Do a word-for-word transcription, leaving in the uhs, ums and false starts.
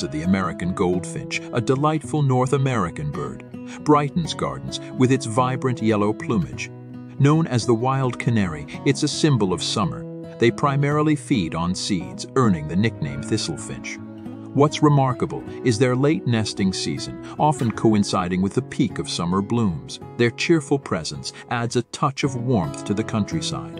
nests of the American goldfinch, a delightful North American bird. Brighton's Gardens, with its vibrant yellow plumage. Known as the wild canary, it's a symbol of summer. They primarily feed on seeds, earning the nickname thistlefinch. What's remarkable is their late nesting season, often coinciding with the peak of summer blooms. Their cheerful presence adds a touch of warmth to the countryside.